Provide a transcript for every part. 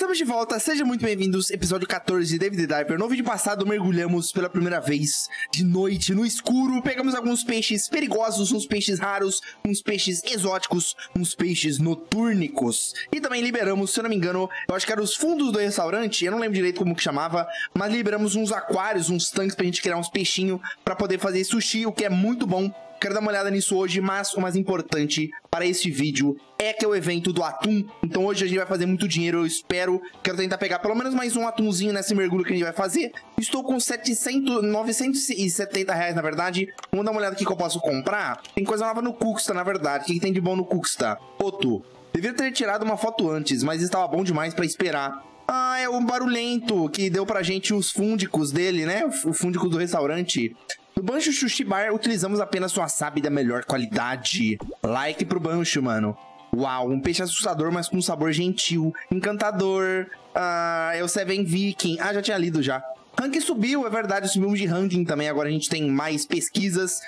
Estamos de volta, sejam muito bem-vindos, episódio 14 de Dave the Diver. No vídeo passado mergulhamos pela primeira vez de noite no escuro, pegamos alguns peixes perigosos, uns peixes raros, uns peixes exóticos, uns peixes notúrnicos. E também liberamos, se eu não me engano, eu acho que era os fundos do restaurante, eu não lembro direito como que chamava, mas liberamos uns aquários, uns tanques pra gente criar uns peixinhos pra poder fazer sushi, o que é muito bom. Quero dar uma olhada nisso hoje, mas o mais importante para este vídeo é que é o evento do atum. Então hoje a gente vai fazer muito dinheiro, eu espero. Quero tentar pegar pelo menos mais um atumzinho nesse mergulho que a gente vai fazer. Estou com 970 reais, na verdade. Vamos dar uma olhada aqui que eu posso comprar. Tem coisa nova no Cooksta, na verdade. O que tem de bom no Cooksta? Otto. Devia ter tirado uma foto antes, mas estava bom demais para esperar. Ah, é o barulhento que deu pra gente os fúndicos dele, né? O fúndico do restaurante. No Bancho Sushi Bar, utilizamos apenas wasabi da melhor qualidade. Like pro Bancho, mano. Uau, um peixe assustador, mas com um sabor gentil. Encantador. Ah, é o Seven Viking. Ah, já tinha lido já. Ranking subiu, é verdade. Subimos de ranking também. Agora a gente tem mais pesquisas,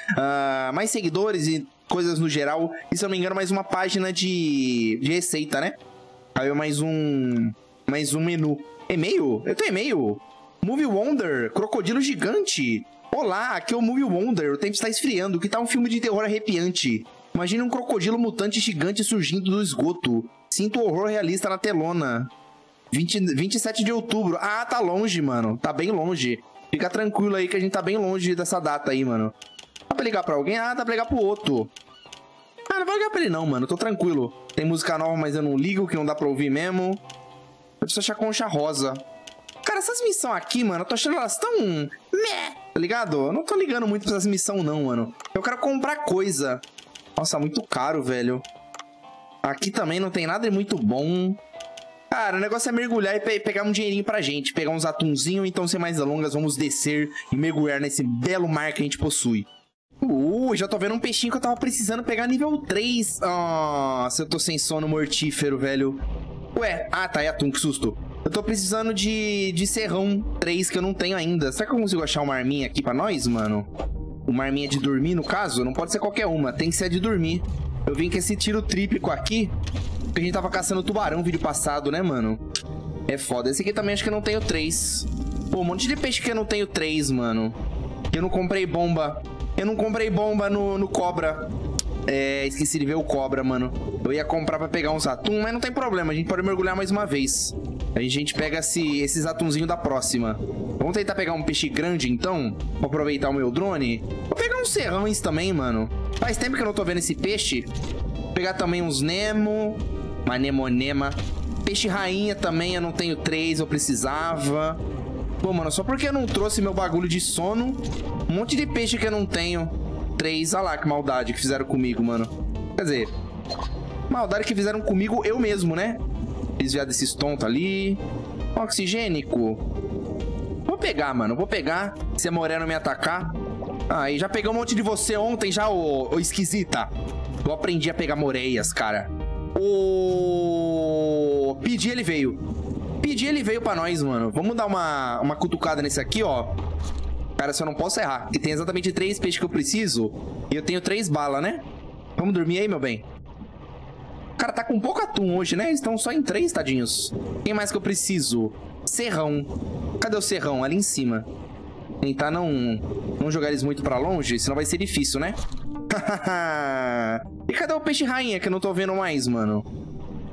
mais seguidores e coisas no geral. E se eu não me engano, mais uma página de receita, né? Aí mais um menu. E-mail? Eu tenho e-mail. Movie Wonder, crocodilo gigante. Olá, aqui é o Movie Wonder, o tempo está esfriando, que tal um filme de terror arrepiante? Imagine um crocodilo mutante gigante surgindo do esgoto. Sinto o horror realista na telona. 27 de outubro. Ah, tá longe, mano. Tá bem longe. Fica tranquilo aí que a gente tá bem longe dessa data aí, mano. Dá pra ligar pra alguém? Ah, dá pra ligar pro outro. Ah, não vai ligar pra ele não, mano. Tô tranquilo. Tem música nova, mas eu não ligo, que não dá pra ouvir mesmo. Eu preciso achar concha rosa. Cara, essas missões aqui, mano, eu tô achando elas tão... Meh, tá ligado? Eu não tô ligando muito pra essas missões, não, mano. Eu quero comprar coisa. Nossa, muito caro, velho. Aqui também não tem nada muito bom. Cara, o negócio é mergulhar e pegar um dinheirinho pra gente. Pegar uns atunzinhos, então, sem mais delongas, vamos descer e mergulhar nesse belo mar que a gente possui. Já tô vendo um peixinho que eu tava precisando pegar nível 3. Nossa, eu tô sem sono mortífero, velho. Ué, ah, tá, é atum, que susto. Eu tô precisando de serrão 3, que eu não tenho ainda. Será que eu consigo achar uma arminha aqui pra nós, mano? Uma arminha de dormir, no caso? Não pode ser qualquer uma, tem que ser a de dormir. Eu vim com esse tiro tríplico aqui, porque a gente tava caçando tubarão no vídeo passado, né, mano? É foda. Esse aqui também acho que eu não tenho 3. Pô, um monte de peixe que eu não tenho 3, mano. Eu não comprei bomba. Eu não comprei bomba no cobra. É, esqueci de ver o cobra, mano. Eu ia comprar pra pegar uns atum, mas não tem problema. A gente pode mergulhar mais uma vez. Aí a gente pega esses atunzinhos da próxima. Vamos tentar pegar um peixe grande, então. Vou aproveitar o meu drone. Vou pegar uns serrões também, mano. Faz tempo que eu não tô vendo esse peixe. Vou pegar também uns nemo. Uma nemonema. Peixe rainha também, eu não tenho 3, eu precisava. Pô, mano, só porque eu não trouxe meu bagulho de sono. Um monte de peixe que eu não tenho. 3, olha lá que maldade que fizeram comigo, mano. Quer dizer, maldade que fizeram comigo eu mesmo, né? Desviar desses tontos ali. Oxigênico. Vou pegar, mano, vou pegar. Se a morena me atacar. Aí, já peguei um monte de você ontem já, ô esquisita. Eu aprendi a pegar moreias, cara. Pedi, ele veio. Pedi, ele veio pra nós, mano. Vamos dar uma cutucada nesse aqui, ó. Cara, só não posso errar. E tem exatamente 3 peixes que eu preciso. E eu tenho 3 balas, né? Vamos dormir aí, meu bem. O cara tá com pouco atum hoje, né? Eles estão só em 3, tadinhos. Quem mais que eu preciso? Serrão. Cadê o serrão? Ali em cima. Tentar não jogar eles muito pra longe, senão vai ser difícil, né? E cadê o peixe rainha que eu não tô vendo mais, mano?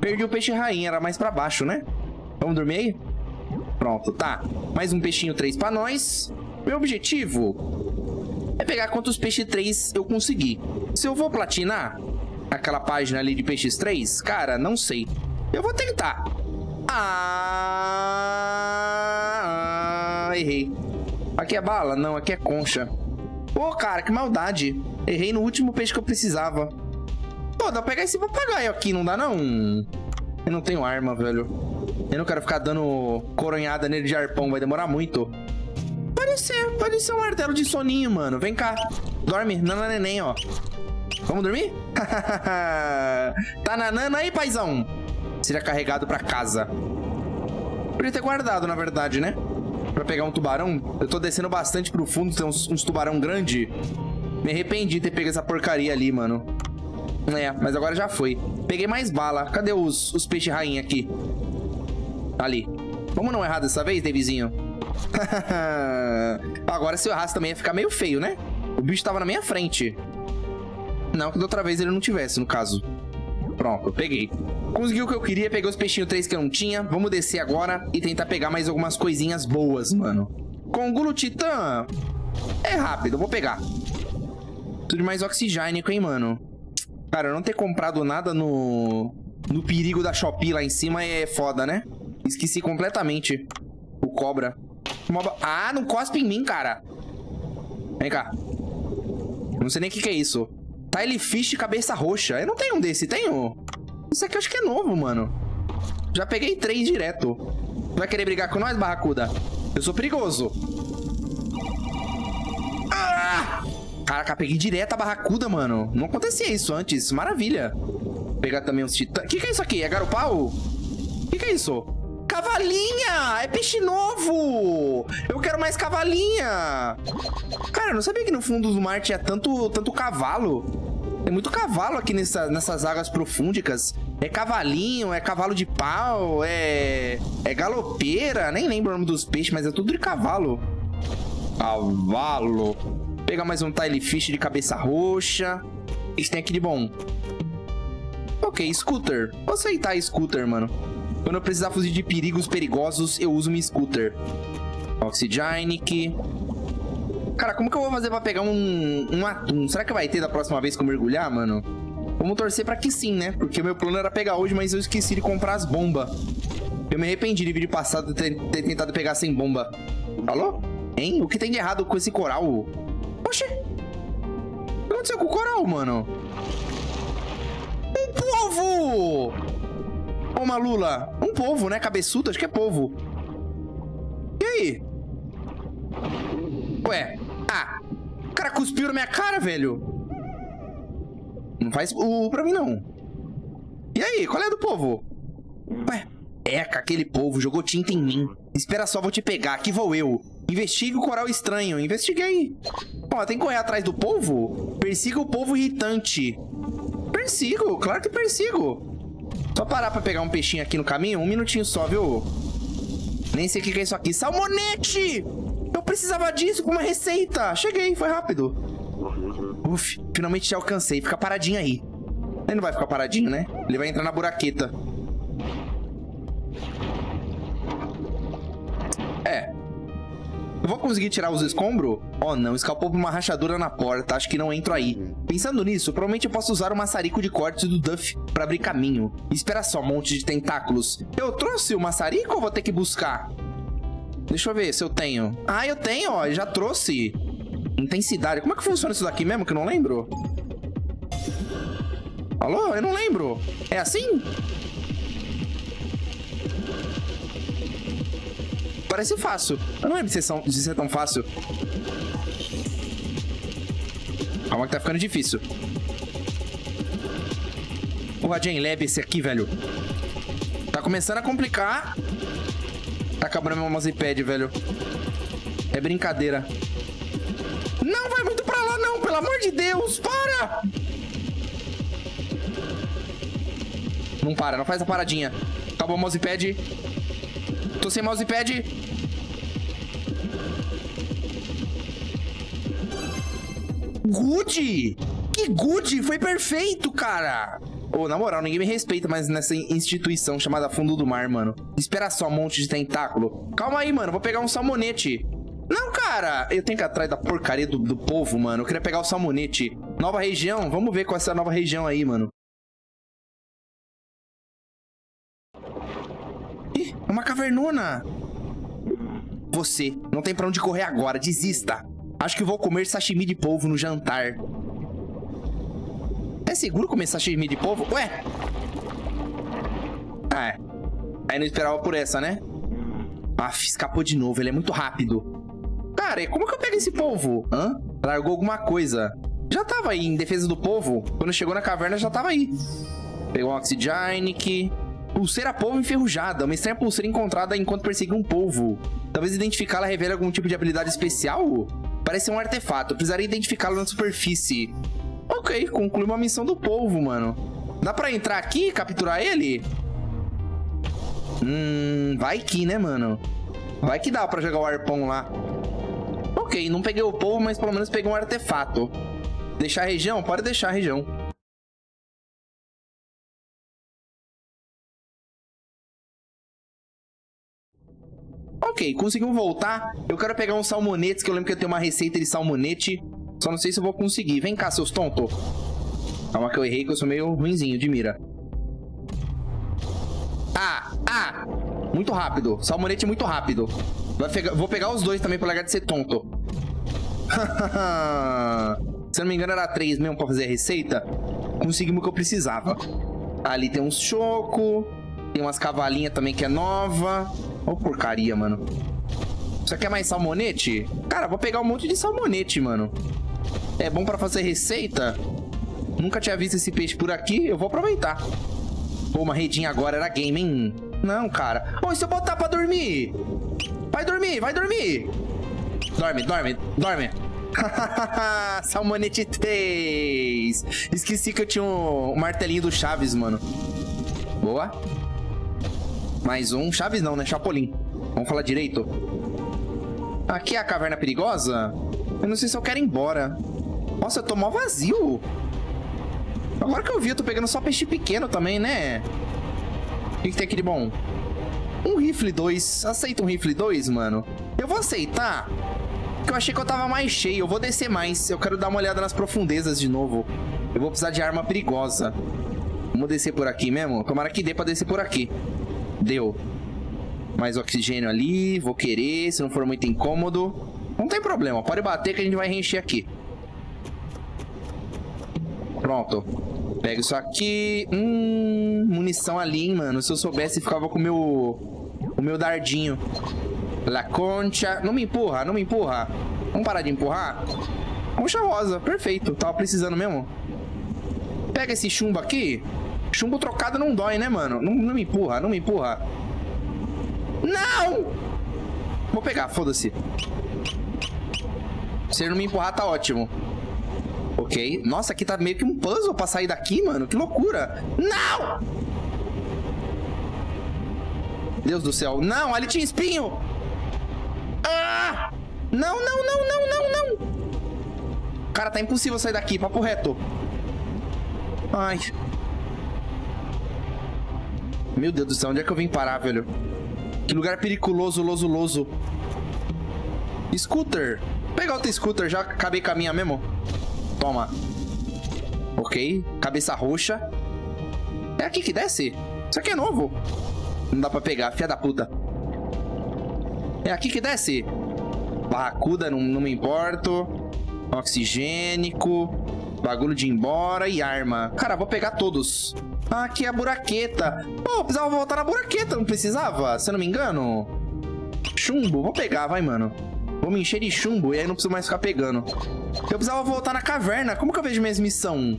Perdi o peixe rainha, era mais pra baixo, né? Vamos dormir aí? Pronto, tá. Mais um peixinho 3 pra nós. Meu objetivo é pegar quantos peixes 3 eu conseguir. Se eu vou platinar aquela página ali de peixes 3, cara, não sei. Eu vou tentar. Errei. Aqui é bala? Não, aqui é concha. Pô, cara, que maldade. Errei no último peixe que eu precisava. Pô, dá pra pegar esse papagaio aqui, não dá não? Eu não tenho arma, velho. Eu não quero ficar dando coronhada nele de arpão, vai demorar muito. Pode ser um martelo de soninho, mano. Vem cá. Dorme. Nana neném, ó. Vamos dormir? Tá nanana aí, paizão. Seria carregado pra casa. Podia ter guardado, na verdade, né? Pra pegar um tubarão. Eu tô descendo bastante pro fundo. Tem uns tubarão grande. Me arrependi de ter pego essa porcaria ali, mano. É, mas agora já foi. Peguei mais bala. Cadê os peixe rainha aqui? Ali. Vamos não errar dessa vez, Davizinho? Agora se eu errasse também ia ficar meio feio, né? O bicho tava na minha frente. Não, que da outra vez ele não tivesse, no caso. Pronto, eu peguei. Consegui o que eu queria, peguei os peixinhos 3 que eu não tinha. Vamos descer agora e tentar pegar mais algumas coisinhas boas, mano. Congolo titã. É rápido, eu vou pegar. Tudo mais oxigênico, hein, mano. Cara, eu não ter comprado nada no perigo da Shopee lá em cima é foda, né? Esqueci completamente o cobra. Ah, não cospe em mim, cara. Vem cá. Não sei nem o que é isso. Tile Fish cabeça roxa. Eu não tenho um desse, tenho? Isso aqui eu acho que é novo, mano. Já peguei 3 direto. Vai querer brigar com nós, barracuda? Eu sou perigoso. Ah! Caraca, peguei direto a barracuda, mano. Não acontecia isso antes. Maravilha. Vou pegar também uns titãs. O que é isso aqui? É garopau? O que é isso? Cavalinha! É peixe novo! Eu quero mais cavalinha! Cara, eu não sabia que no fundo do mar tinha tanto cavalo. Tem muito cavalo aqui nessas águas profúndicas. É cavalinho, é cavalo de pau, é galopeira. Nem lembro o nome dos peixes, mas é tudo de cavalo. Cavalo. Vou pegar mais um tile fish de cabeça roxa. O que tem aqui de bom? Ok, scooter. Vou aceitar scooter, mano. Quando eu precisar fugir de perigos perigosos, eu uso um scooter. Oxygenic. Cara, como que eu vou fazer pra pegar um atum? Será que vai ter da próxima vez que eu mergulhar, mano? Vamos torcer pra que sim, né? Porque o meu plano era pegar hoje, mas eu esqueci de comprar as bombas. Eu me arrependi de vídeo passado ter tentado pegar sem bomba. Alô? Hein? O que tem de errado com esse coral? Oxê! O que aconteceu com o coral, mano? Um polvo! Ô, Malula! Um polvo, né? Cabeçudo, acho que é polvo. E aí? Ué? Ah! O cara cuspiu na minha cara, velho! Não faz pra mim, não. E aí? Qual é a do polvo? Ué? Eca, aquele polvo jogou tinta em mim. Espera só, vou te pegar. Aqui vou eu. Investigue o coral estranho. Investigue aí. Ó, tem que correr atrás do polvo? Persiga o polvo irritante. Persigo, claro que persigo. Só parar pra pegar um peixinho aqui no caminho. Um minutinho só, viu? Nem sei o que é isso aqui. Salmonete! Eu precisava disso pra uma receita. Cheguei, foi rápido. Uf, finalmente já alcancei. Fica paradinho aí. Ele não vai ficar paradinho, né? Ele vai entrar na buraqueta. É. Eu vou conseguir tirar os escombros? Oh, não. Escapou por uma rachadura na porta. Acho que não entro aí. Pensando nisso, provavelmente eu posso usar o maçarico de cortes do Duff pra abrir caminho. Espera só, um monte de tentáculos. Eu trouxe o maçarico ou vou ter que buscar? Deixa eu ver se eu tenho. Ah, eu tenho, ó. Já trouxe. Intensidade. Como é que funciona isso daqui mesmo que eu não lembro? Alô? Eu não lembro. É assim? Parece fácil. Eu não lembro de ser tão fácil. Calma que tá ficando difícil. O Jane Lab esse aqui, velho. Tá começando a complicar. Tá acabando meu mousepad, velho. É brincadeira. Não vai muito pra lá, não. Pelo amor de Deus, para! Não para, não faz a paradinha. Acabou o mousepad. Tô sem mousepad. Good! Que good! Foi perfeito, cara! Ô, na moral, ninguém me respeita mais nessa instituição chamada Fundo do Mar, mano. Espera só, um monte de tentáculo. Calma aí, mano. Vou pegar um salmonete. Não, cara! Eu tenho que ir atrás da porcaria do povo, mano. Eu queria pegar o salmonete. Nova região? Vamos ver com essa nova região aí, mano. Uma cavernona. Você não tem pra onde correr agora. Desista. Acho que vou comer sashimi de polvo no jantar. É seguro comer sashimi de polvo? Ué? Ah, é. Aí não esperava por essa, né? Aff, escapou de novo. Ele é muito rápido. Cara, como que eu pego esse polvo? Hã? Largou alguma coisa. Já tava aí em defesa do polvo. Quando chegou na caverna, já tava aí. Pegou um oxygenic. Pulseira polvo enferrujada. Uma estranha pulseira encontrada enquanto perseguia um polvo. Talvez identificá-la revele algum tipo de habilidade especial? Parece ser um artefato. Eu precisaria identificá-lo na superfície. Ok, conclui uma missão do polvo, mano. Dá pra entrar aqui e capturar ele? Vai que, né, mano? Vai que dá pra jogar o arpão lá. Ok, não peguei o povo, mas pelo menos peguei um artefato. Deixar a região? Pode deixar a região. Ok, conseguimos voltar. Eu quero pegar uns salmonetes, que eu lembro que eu tenho uma receita de salmonete. Só não sei se eu vou conseguir. Vem cá, seus tontos. Calma que eu errei, que eu sou meio ruinzinho de mira. Muito rápido. Salmonete muito rápido. Vou pegar os dois também pra largar de ser tonto. Se eu não me engano, era 3 mesmo pra fazer a receita. Conseguimos o que eu precisava. Ali tem uns choco. Tem umas cavalinhas também que é nova. Ô, porcaria, mano. Isso aqui é mais salmonete? Cara, vou pegar um monte de salmonete, mano. É bom pra fazer receita. Nunca tinha visto esse peixe por aqui. Eu vou aproveitar. Pô, uma redinha agora era game, hein? Não, cara. Bom, e se eu botar pra dormir? Vai dormir, vai dormir. Dorme, dorme, dorme. Salmonete 3. Esqueci que eu tinha um martelinho do Chaves, mano. Boa. Mais um. Chaves não, né? Chapolin. Vamos falar direito. Aqui é a caverna perigosa? Eu não sei se eu quero ir embora. Nossa, eu tô mó vazio. Agora que eu vi, eu tô pegando só peixe pequeno também, né? O que tem aqui de bom? Um rifle 2. Aceita um rifle 2, mano? Eu vou aceitar. Porque eu achei que eu tava mais cheio. Eu vou descer mais. Eu quero dar uma olhada nas profundezas de novo. Eu vou precisar de arma perigosa. Vamos descer por aqui mesmo? Tomara que dê pra descer por aqui. Deu. Mais oxigênio ali. Vou querer, se não for muito incômodo. Não tem problema. Pode bater que a gente vai reencher aqui. Pronto. Pega isso aqui. Munição ali, hein, mano. Se eu soubesse, ficava com o meu dardinho. La concha. Não me empurra, não me empurra. Vamos parar de empurrar? Concha rosa, perfeito. Tava precisando mesmo. Pega esse chumbo aqui. Chumbo trocado não dói, né, mano? Não me empurra, não me empurra. Não! Vou pegar, foda-se. Se ele não me empurrar, tá ótimo. Ok. Nossa, aqui tá meio que um puzzle pra sair daqui, mano. Que loucura. Não! Deus do céu. Não, ali tinha espinho. Ah! Não, não, não, não, não, não. Cara, tá impossível sair daqui. Papo reto. Ai. Meu Deus do céu. Onde é que eu vim parar, velho? Que lugar periculoso, loso. Scooter. Vou pegar outro scooter. Já acabei com a minha mesmo. Toma. Ok. Cabeça roxa. É aqui que desce? Isso aqui é novo. Não dá pra pegar, filha da puta. É aqui que desce? Barracuda, não me importo. Oxigênico. Bagulho de ir embora e arma. Cara, vou pegar todos. Ah, aqui é a buraqueta. Pô, precisava voltar na buraqueta, não precisava? Se eu não me engano. Chumbo, vou pegar, vai, mano. Vou me encher de chumbo e aí não preciso mais ficar pegando. Eu precisava voltar na caverna. Como que eu vejo minha missão?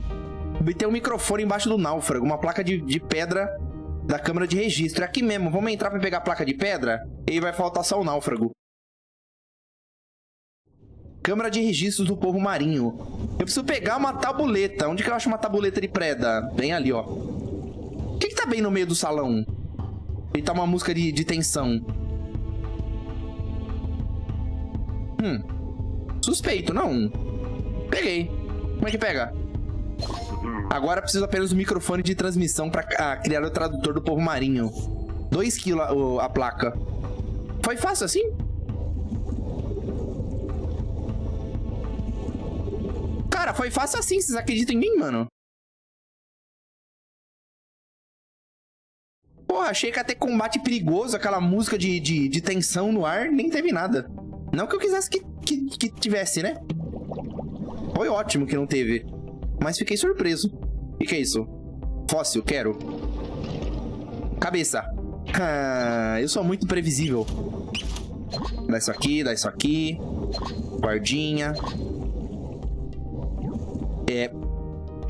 Tem um microfone embaixo do náufrago. Uma placa de pedra da câmera de registro. É aqui mesmo. Vamos entrar pra pegar a placa de pedra? E vai faltar só o náufrago. Câmara de registros do povo marinho. Eu preciso pegar uma tabuleta. Onde que eu acho uma tabuleta de preda? Bem ali, ó. O que que tá bem no meio do salão? E tá uma música de tensão. Suspeito, não. Peguei. Como é que pega? Agora preciso apenas do microfone de transmissão pra criar o tradutor do povo marinho. 2 kg a placa. Foi fácil assim? Cara, foi fácil assim. Vocês acreditam em mim, mano? Porra, achei que ia ter combate perigoso. Aquela música de tensão no ar. Nem teve nada. Não que eu quisesse que tivesse, né? Foi ótimo que não teve. Mas fiquei surpreso. O que é isso? Fóssil, quero. Cabeça. Eu sou muito imprevisível. Dá isso aqui, dá isso aqui. Guardinha. É.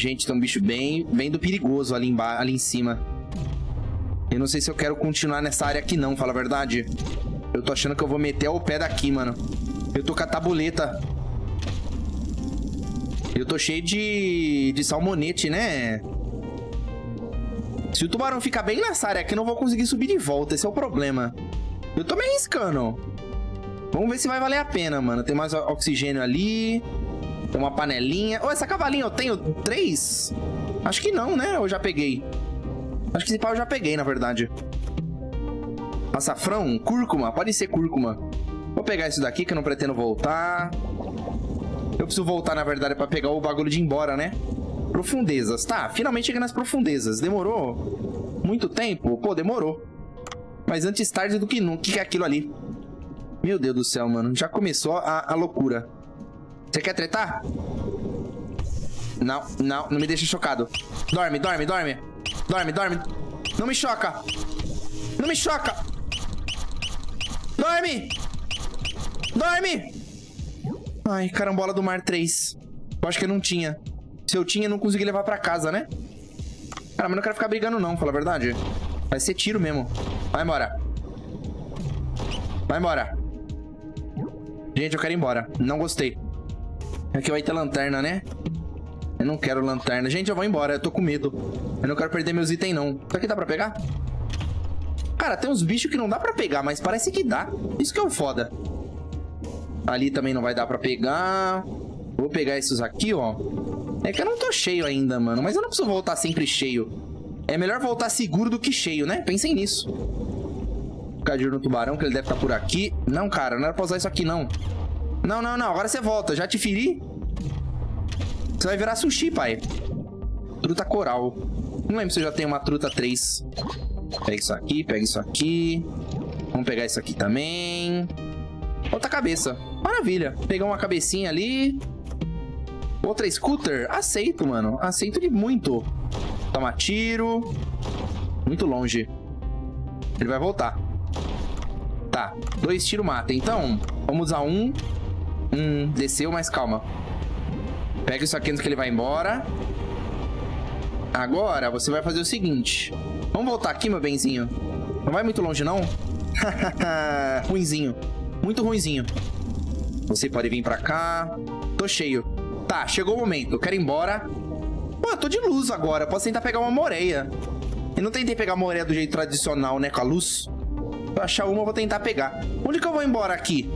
Gente, tem um bicho bem do perigoso ali em cima. Eu não sei se eu quero continuar nessa área aqui não, fala a verdade. Eu tô achando que eu vou meter o pé daqui, mano. Eu tô com a tabuleta. Eu tô cheio de salmonete, né? Se o tubarão ficar bem nessa área aqui, eu não vou conseguir subir de volta. Esse é o problema. Eu tô me arriscando. Vamos ver se vai valer a pena, mano. Tem mais oxigênio ali. Tem uma panelinha. Oh, essa cavalinha eu tenho 3? Acho que não, né? Eu já peguei. Acho que esse pau eu já peguei, na verdade. Açafrão? Cúrcuma? Pode ser cúrcuma. Vou pegar isso daqui que eu não pretendo voltar. Eu preciso voltar, na verdade, pra pegar o bagulho de ir embora, né? Profundezas. Tá, finalmente cheguei nas profundezas. Demorou muito tempo? Pô, demorou. Mas antes tarde do que nunca. O que é aquilo ali? Meu Deus do céu, mano. Já começou a loucura. Você quer tretar? Não, não. Não me deixa chocado. Dorme, dorme, dorme. Dorme, dorme. Não me choca. Não me choca. Dorme. Dorme. Ai, carambola do mar 3. Eu acho que eu não tinha. Se eu tinha, eu não consegui levar pra casa, né? Cara, mas não quero ficar brigando não, fala a verdade. Vai ser tiro mesmo. Vai embora. Vai embora. Gente, eu quero ir embora. Não gostei. Aqui vai ter lanterna, né? Eu não quero lanterna. Gente, eu vou embora. Eu tô com medo. Eu não quero perder meus itens, não. Isso aqui dá pra pegar? Cara, tem uns bichos que não dá pra pegar, mas parece que dá. Isso que é o foda. Ali também não vai dar pra pegar. Vou pegar esses aqui, ó. É que eu não tô cheio ainda, mano. Mas eu não preciso voltar sempre cheio. É melhor voltar seguro do que cheio, né? Pensem nisso. Ficar de olho no tubarão, que ele deve estar por aqui. Não, cara. Não era pra usar isso aqui, não. Não, não, não. Agora você volta. Já te feri? Você vai virar sushi, pai. Truta coral. Não lembro se eu já tenho uma truta 3. Pega isso aqui, pega isso aqui. Vamos pegar isso aqui também. Outra cabeça. Maravilha. Pegar uma cabecinha ali. Outra scooter. Aceito, mano. Aceito de muito. Toma tiro. Muito longe. Ele vai voltar. Tá. 2 tiros mata. Então, vamos usar um. Desceu, mas calma. Pega isso aqui antes que ele vai embora. Agora, você vai fazer o seguinte. Vamos voltar aqui, meu benzinho. Não vai muito longe, não? Ruinzinho. Muito ruinzinho. Você pode vir pra cá. Tô cheio. Tá, chegou o momento. Eu quero ir embora. Pô, eu tô de luz agora. Eu posso tentar pegar uma moreia. Eu não tentei pegar moreia do jeito tradicional, né? Com a luz. Se eu achar uma, eu vou tentar pegar. Onde que eu vou embora aqui?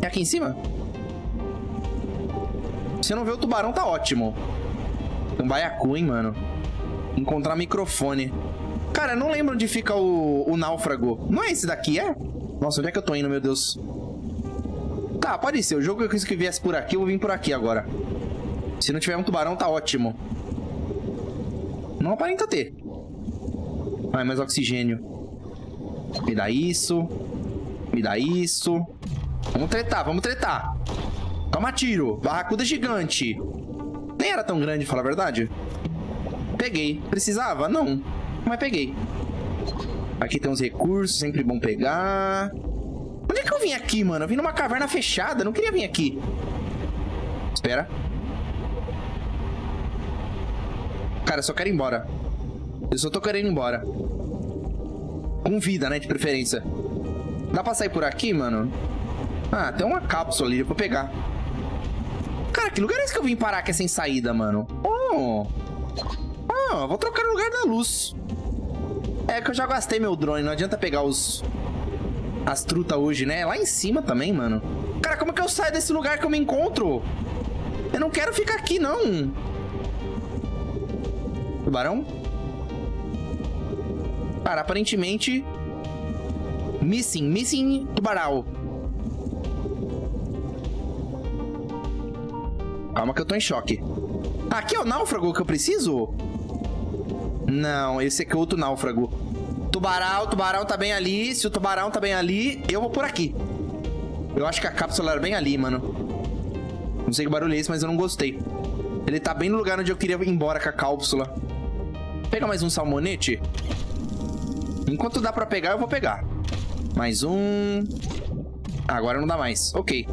É aqui em cima? Se eu não ver o tubarão, tá ótimo. Tem um baiacu, hein, mano. Encontrar microfone. Cara, eu não lembro onde fica o náufrago. Não é esse daqui, é? Nossa, onde é que eu tô indo, meu Deus? Tá, pode ser. O jogo que eu que viesse por aqui, eu vou vir por aqui agora. Se não tiver um tubarão, tá ótimo. Não aparenta ter. Ah, é mais oxigênio. Me dá isso. Me dá isso. Vamos tretar, vamos tretar. Toma tiro. Barracuda gigante. Nem era tão grande, falar a verdade. Peguei. Precisava? Não. Mas peguei. Aqui tem uns recursos, sempre bom pegar. Onde é que eu vim aqui, mano? Eu vim numa caverna fechada, não queria vir aqui. Espera. Cara, eu só quero ir embora. Eu só tô querendo ir embora. Com vida, né, de preferência. Dá pra sair por aqui, mano? Ah, tem uma cápsula ali, eu vou pegar. Cara, que lugar é esse que eu vim parar que é sem saída, mano? Oh! Ah, vou trocar o lugar da luz. É que eu já gastei meu drone, não adianta pegar as trutas hoje, né? Lá em cima também, mano. Cara, como é que eu saio desse lugar que eu me encontro? Eu não quero ficar aqui, não. Tubarão? Cara, aparentemente... Missing tubarão. Calma que eu tô em choque. Aqui é o náufrago que eu preciso? Não, esse aqui é outro náufrago. Tubarão, tubarão tá bem ali. Se o tubarão tá bem ali, eu vou por aqui. Eu acho que a cápsula era bem ali, mano. Não sei que barulho é esse, mas eu não gostei. Ele tá bem no lugar onde eu queria ir embora com a cápsula. Pega mais um salmonete. Enquanto dá pra pegar, eu vou pegar. Mais um. Agora não dá mais, ok.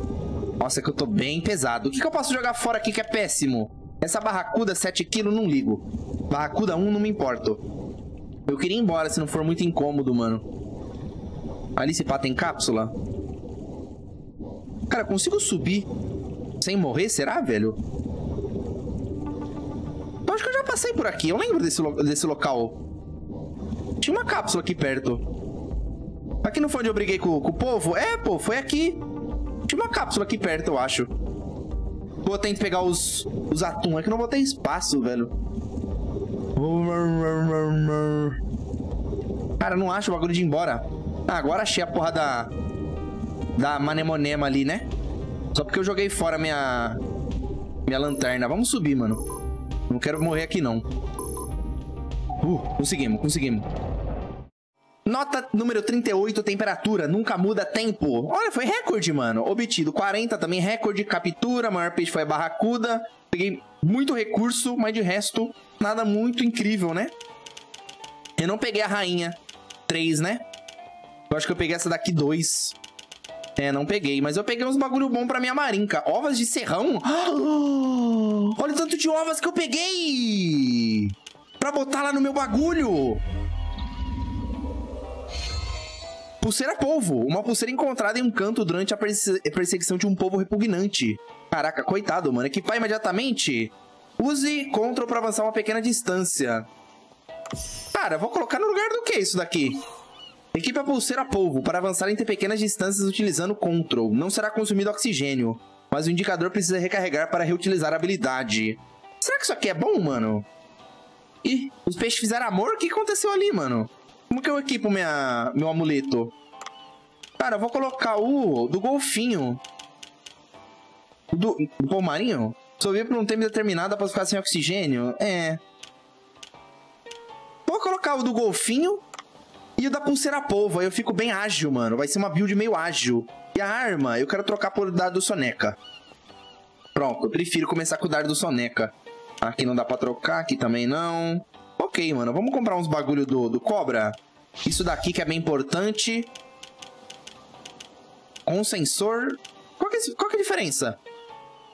Nossa, que eu tô bem pesado. O que eu posso jogar fora aqui que é péssimo? Essa barracuda 7 kg, não ligo. Barracuda 1, não me importo. Eu queria ir embora, se não for muito incômodo, mano. Ali se pá tem cápsula. Cara, eu consigo subir sem morrer, será, velho? Eu acho que eu já passei por aqui. Eu lembro desse local. Tinha uma cápsula aqui perto. Aqui não foi onde eu briguei com o povo? É, pô, foi aqui. Tinha uma cápsula aqui perto, eu acho. Pô, eu tenho que pegar os atum. É que não vou ter espaço, velho. Cara, não acho o bagulho de ir embora. Ah, agora achei a porra da manemonema ali, né? Só porque eu joguei fora minha lanterna. Vamos subir, mano. Não quero morrer aqui, não. Conseguimos. Nota número 38, temperatura. Nunca muda tempo. Olha, foi recorde, mano. Obtido 40, também recorde. Captura, maior peixe foi a barracuda. Peguei muito recurso, mas de resto, nada muito incrível, né? Eu não peguei a rainha 3, né? Eu acho que eu peguei essa daqui 2. É, não peguei. Mas eu peguei uns bagulho bom pra minha marinca. Ovas de serrão. Oh, olha o tanto de ovas que eu peguei! Pra botar lá no meu bagulho. Pulseira polvo. Uma pulseira encontrada em um canto durante a perseguição de um povo repugnante. Caraca, coitado, mano. Equipar imediatamente. Use control pra avançar uma pequena distância. Cara, vou colocar no lugar do que isso daqui? Equipe a pulseira polvo para avançar entre pequenas distâncias utilizando control. Não será consumido oxigênio, mas o indicador precisa recarregar para reutilizar a habilidade. Será que isso aqui é bom, mano? Ih, os peixes fizeram amor? O que aconteceu ali, mano? Como que eu equipo meu amuleto? Cara, eu vou colocar o do golfinho. O do polmarinho? Sobreviver por um tempo determinado após ficar sem oxigênio? É. Vou colocar o do golfinho e o da pulseira polvo. Aí eu fico bem ágil, mano. Vai ser uma build meio ágil. E a arma, eu quero trocar por dardo soneca. Pronto, eu prefiro começar com o dardo soneca. Aqui não dá pra trocar, aqui também não. Ok, mano, vamos comprar uns bagulho do cobra. Isso daqui que é bem importante. Com sensor. Qual que é a diferença?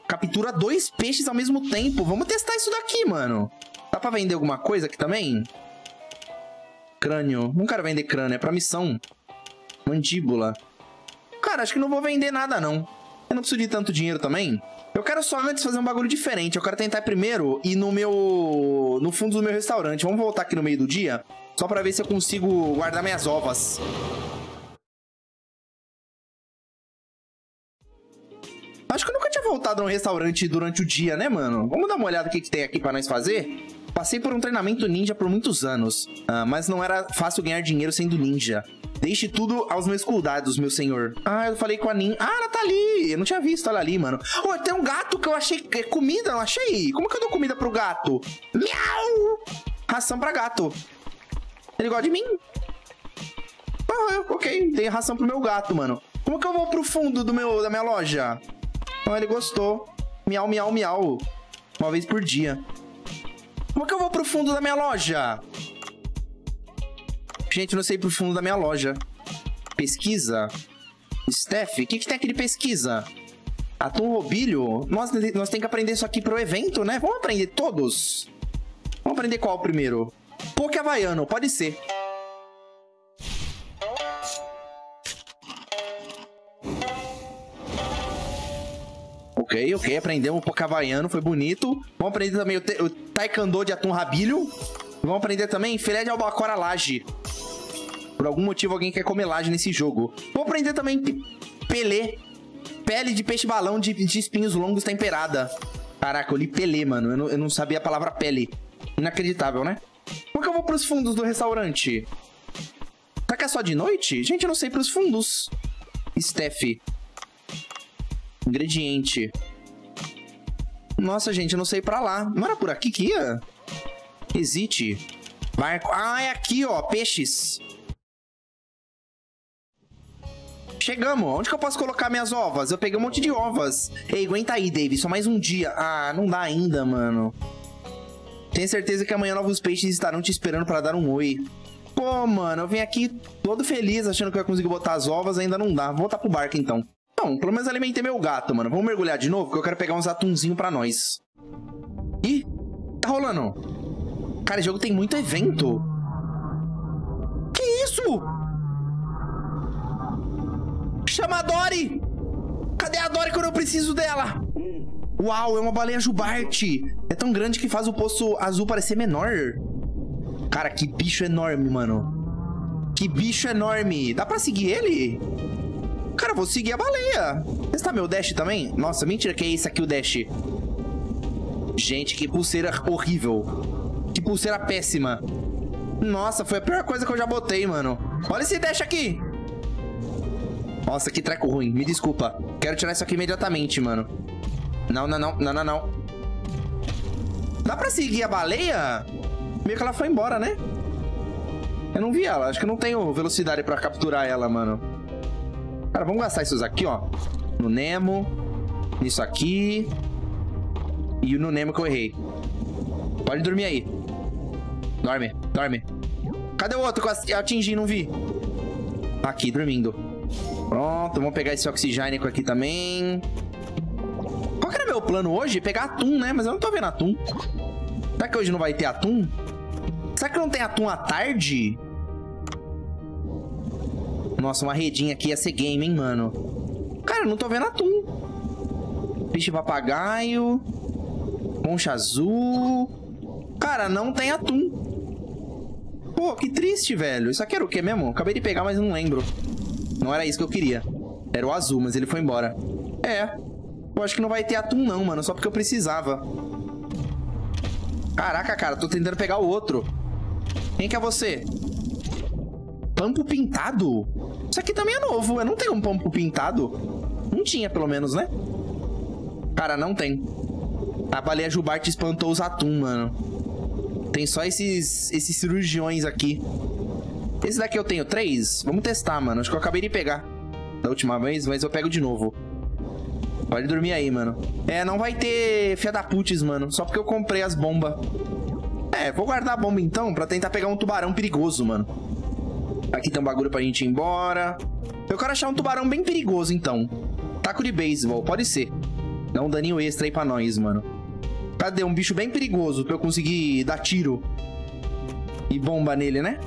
Captura 2 peixes ao mesmo tempo. Vamos testar isso daqui, mano. Dá pra vender alguma coisa aqui também? Crânio. Não quero vender crânio, é pra missão. Mandíbula. Cara, acho que não vou vender nada, não. Eu não preciso de tanto dinheiro também. Eu quero só antes fazer um bagulho diferente. Eu quero tentar primeiro ir no fundo do meu restaurante. Vamos voltar aqui no meio do dia, só pra ver se eu consigo guardar minhas ovas. Acho que eu nunca tinha voltado num restaurante durante o dia, né, mano? Vamos dar uma olhada no que tem aqui pra nós fazer. Passei por um treinamento ninja por muitos anos, mas não era fácil ganhar dinheiro sendo ninja. Deixe tudo aos meus cuidados, meu senhor. Ah, eu falei com a ninja. Ah, ela tá ali. Eu não tinha visto ela ali, mano. Oh, tem um gato que eu achei comida, não achei. Como que eu dou comida pro gato? Miau! Ração pra gato. Ele gosta de mim? Ah, ok. Dei ração pro meu gato, mano. Como que eu vou pro fundo da minha loja? Ah, ele gostou. Miau, miau, miau. Uma vez por dia. Como que eu vou pro fundo da minha loja? Gente, eu não sei pro fundo da minha loja. Pesquisa? Steph? O que tem aqui de pesquisa? Atum robilho? Nós temos que aprender isso aqui pro evento, né? Vamos aprender todos? Vamos aprender qual primeiro? Poke havaiano, pode ser. Ok, aprendemos o poke havaiano, foi bonito. Vamos aprender também o taekwondo de atum rabilho. Vamos aprender também filé de albacora laje. Por algum motivo alguém quer comer laje nesse jogo. Vou aprender também pelê. Pele de peixe balão de espinhos longos temperada. Caraca, eu li pelê, mano. Eu não sabia a palavra pele. Inacreditável, né? Como que eu vou pros fundos do restaurante? Será que é só de noite? Gente, eu não sei pros fundos. Steph. Ingrediente. Nossa, gente, eu não sei pra lá. Não era por aqui que ia? Hesite. Barco. Ah, é aqui, ó. Peixes. Chegamos. Onde que eu posso colocar minhas ovas? Eu peguei um monte de ovas. Ei, aguenta aí, Dave. Só mais um dia. Ah, não dá ainda, mano. Tenho certeza que amanhã novos peixes estarão te esperando pra dar um oi. Pô, mano, eu vim aqui todo feliz achando que eu ia conseguir botar as ovas. Ainda não dá. Vou voltar pro barco, então. Não, pelo menos alimentei meu gato, mano. Vamos mergulhar de novo, que eu quero pegar uns atunzinhos pra nós. Ih, tá rolando. Cara, esse jogo tem muito evento. Que isso? Chama a Dory! Cadê a Dory quando eu preciso dela? Uau, é uma baleia jubarte. É tão grande que faz o poço azul parecer menor. Cara, que bicho enorme, mano. Que bicho enorme. Dá pra seguir ele? Cara, eu vou seguir a baleia. Esse tá meu dash também? Nossa, mentira que é esse aqui o dash. Gente, que pulseira horrível. Que pulseira péssima. Nossa, foi a pior coisa que eu já botei, mano. Olha esse dash aqui. Nossa, que treco ruim. Me desculpa. Quero tirar isso aqui imediatamente, mano. Não, não, não. Não, não, não. Dá pra seguir a baleia? Meio que ela foi embora, né? Eu não vi ela. Acho que eu não tenho velocidade pra capturar ela, mano. Cara, vamos gastar esses aqui, ó. No Nemo. Nisso aqui. E no Nemo que eu errei. Pode dormir aí. Dorme, dorme. Cadê o outro que eu atingi? Não vi. Aqui, dormindo. Pronto, vamos pegar esse oxigênico aqui também. Qual que era meu plano hoje? Pegar atum, né? Mas eu não tô vendo atum. Será que hoje não vai ter atum? Será que não tem atum à tarde? Nossa, uma redinha aqui ia ser game, hein, mano? Cara, eu não tô vendo atum. Peixe papagaio. Concha azul. Cara, não tem atum. Pô, que triste, velho. Isso aqui era o que mesmo? Acabei de pegar, mas não lembro. Não era isso que eu queria. Era o azul, mas ele foi embora. É. Eu acho que não vai ter atum não, mano. Só porque eu precisava. Caraca, cara. Tô tentando pegar o outro. Quem que é você? Pampo pintado? Isso aqui também é novo. Eu não tenho um pampo pintado. Não tinha, pelo menos, né? Cara, não tem. A baleia jubarte espantou os atum, mano. Tem só esses cirurgiões aqui. Esse daqui eu tenho 3. Vamos testar, mano. Acho que eu acabei de pegar da última vez, mas eu pego de novo. Pode dormir aí, mano. É, não vai ter fia da putz, mano. Só porque eu comprei as bombas. É, vou guardar a bomba então pra tentar pegar um tubarão perigoso, mano. Aqui tem um bagulho pra gente ir embora. Eu quero achar um tubarão bem perigoso, então. Taco de beisebol, pode ser. Dá um daninho extra aí pra nós, mano. Cadê? Um bicho bem perigoso pra eu conseguir dar tiro e bomba nele, né?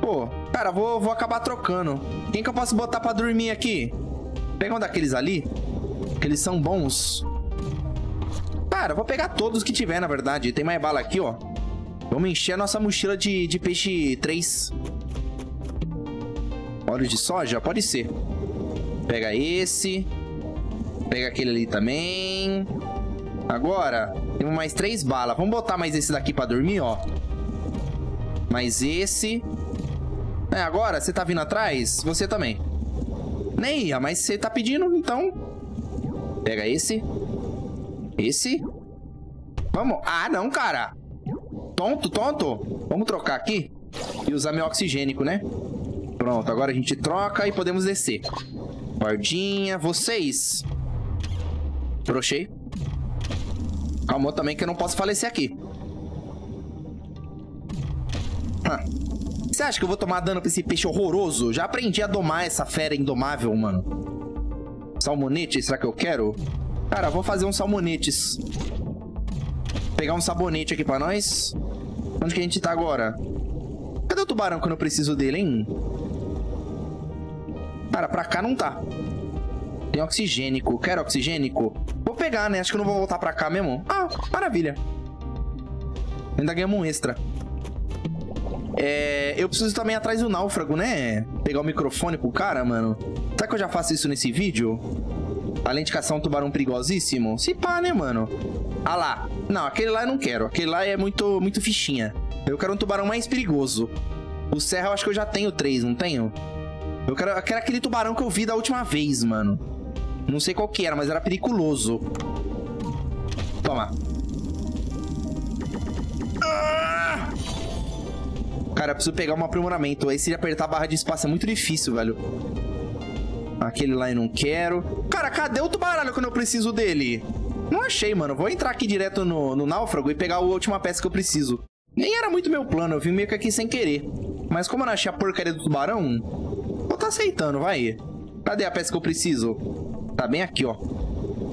Pô, cara, vou acabar trocando. Quem que eu posso botar pra dormir aqui? Pegar um daqueles ali, que eles são bons. Cara, eu vou pegar todos que tiver, na verdade. Tem mais bala aqui, ó. Vamos encher a nossa mochila de peixe 3. Óleo de soja? Pode ser. Pega esse. Pega aquele ali também. Agora, temos mais 3 balas. Vamos botar mais esse daqui pra dormir, ó. Mais esse. É, agora, você tá vindo atrás? Você também. Nem ia, mas você tá pedindo, então. Pega esse. Esse. Vamos. Ah, não, cara. Tonto, tonto. Vamos trocar aqui e usar meu oxigênico, né? Pronto, agora a gente troca e podemos descer. Guardinha. Vocês. Brochei. Calma também que eu não posso falecer aqui. Você acha que eu vou tomar dano pra esse peixe horroroso? Já aprendi a domar essa fera indomável, mano. Salmonete, será que eu quero? Cara, eu vou fazer uns salmonetes. Pegar um sabonete aqui pra nós. Onde que a gente tá agora? Cadê o tubarão quando eu preciso dele, hein? Cara, pra cá não tá. Tem oxigênico. Quero oxigênico? Vou pegar, né? Acho que eu não vou voltar pra cá mesmo. Ah, maravilha. Ainda ganhamos um extra. É, eu preciso também atrás do náufrago, né? Pegar o microfone pro cara, mano. Será que eu já faço isso nesse vídeo? Além de caçar um tubarão perigosíssimo? Se pá, né, mano? Ah lá. Não, aquele lá eu não quero. Aquele lá é muito fichinha. Eu quero um tubarão mais perigoso. O serra eu acho que eu já tenho 3, não tenho? Eu quero aquele tubarão que eu vi da última vez, mano. Não sei qual que era, mas era periculoso. Toma. Cara, eu preciso pegar um aprimoramento. Aí se apertar a barra de espaço é muito difícil, velho. Aquele lá eu não quero. Cara, cadê o tubarão quando eu preciso dele? Não achei, mano. Vou entrar aqui direto no náufrago e pegar a última peça que eu preciso. Nem era muito meu plano. Eu vim meio que aqui sem querer. Mas como eu não achei a porcaria do tubarão, vou tá aceitando, vai. Cadê a peça que eu preciso? Tá bem aqui, ó.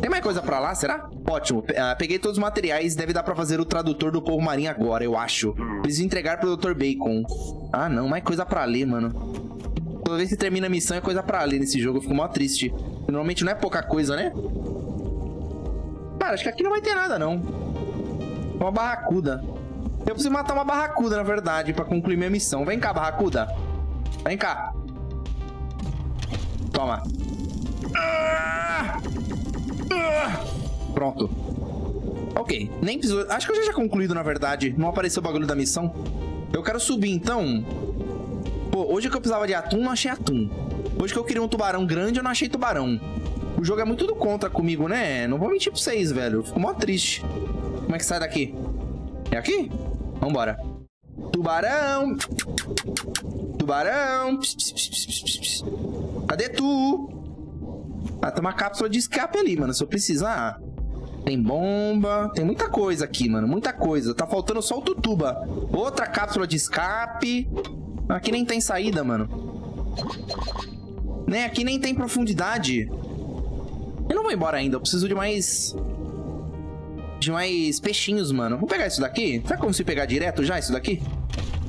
Tem mais coisa pra lá, será? Ótimo, peguei todos os materiais. Deve dar pra fazer o tradutor do povo marinho agora, eu acho. Preciso entregar pro Dr. Bacon. Ah, não, mais coisa pra ler, mano. Toda vez que termina a missão é coisa pra ler nesse jogo. Eu fico mó triste. Normalmente não é pouca coisa, né? Cara, acho que aqui não vai ter nada, não. Uma barracuda. Eu preciso matar uma barracuda, na verdade, pra concluir minha missão. Vem cá, barracuda. Vem cá. Toma. Pronto. Ok, nem preciso... Acho que eu já tinha concluído, na verdade. Não apareceu o bagulho da missão. Eu quero subir, então. Pô, hoje que eu precisava de atum, não achei atum. Hoje que eu queria um tubarão grande, eu não achei tubarão. O jogo é muito do contra comigo, né? Não vou mentir pra vocês, velho. Eu fico mó triste. Como é que sai daqui? É aqui? Vambora. Tubarão! Tubarão! Pss, pss, pss, pss, pss, pss. Cadê tu? Ah, tem uma cápsula de escape ali, mano. Se eu precisar... Tem bomba... Tem muita coisa aqui, mano. Muita coisa. Tá faltando só o tutuba. Outra cápsula de escape... Aqui nem tem saída, mano. Né? Aqui nem tem profundidade. Eu não vou embora ainda. Eu preciso de mais... peixinhos, mano. Vou pegar isso daqui. Será que eu consigo pegar direto já isso daqui?